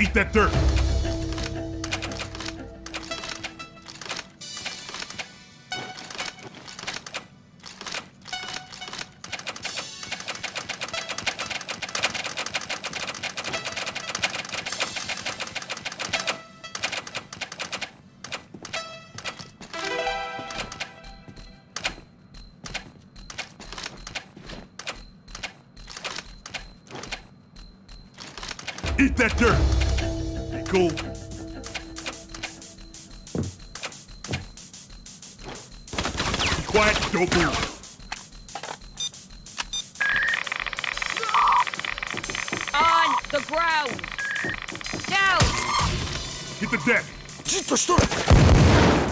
Eat that dirt. Eat that dirt! Be cool. Be quiet, don't move. On the ground! Down! Hit the deck!